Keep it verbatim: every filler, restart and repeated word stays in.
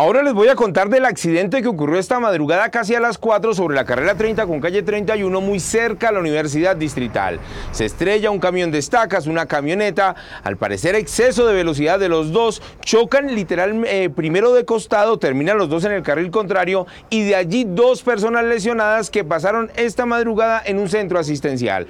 Ahora les voy a contar del accidente que ocurrió esta madrugada casi a las cuatro sobre la carrera treinta con calle treinta y uno, muy cerca a la Universidad Distrital. Se estrella un camión de estacas, una camioneta, al parecer exceso de velocidad de los dos, chocan literal eh, primero de costado, terminan los dos en el carril contrario y de allí dos personas lesionadas que pasaron esta madrugada en un centro asistencial.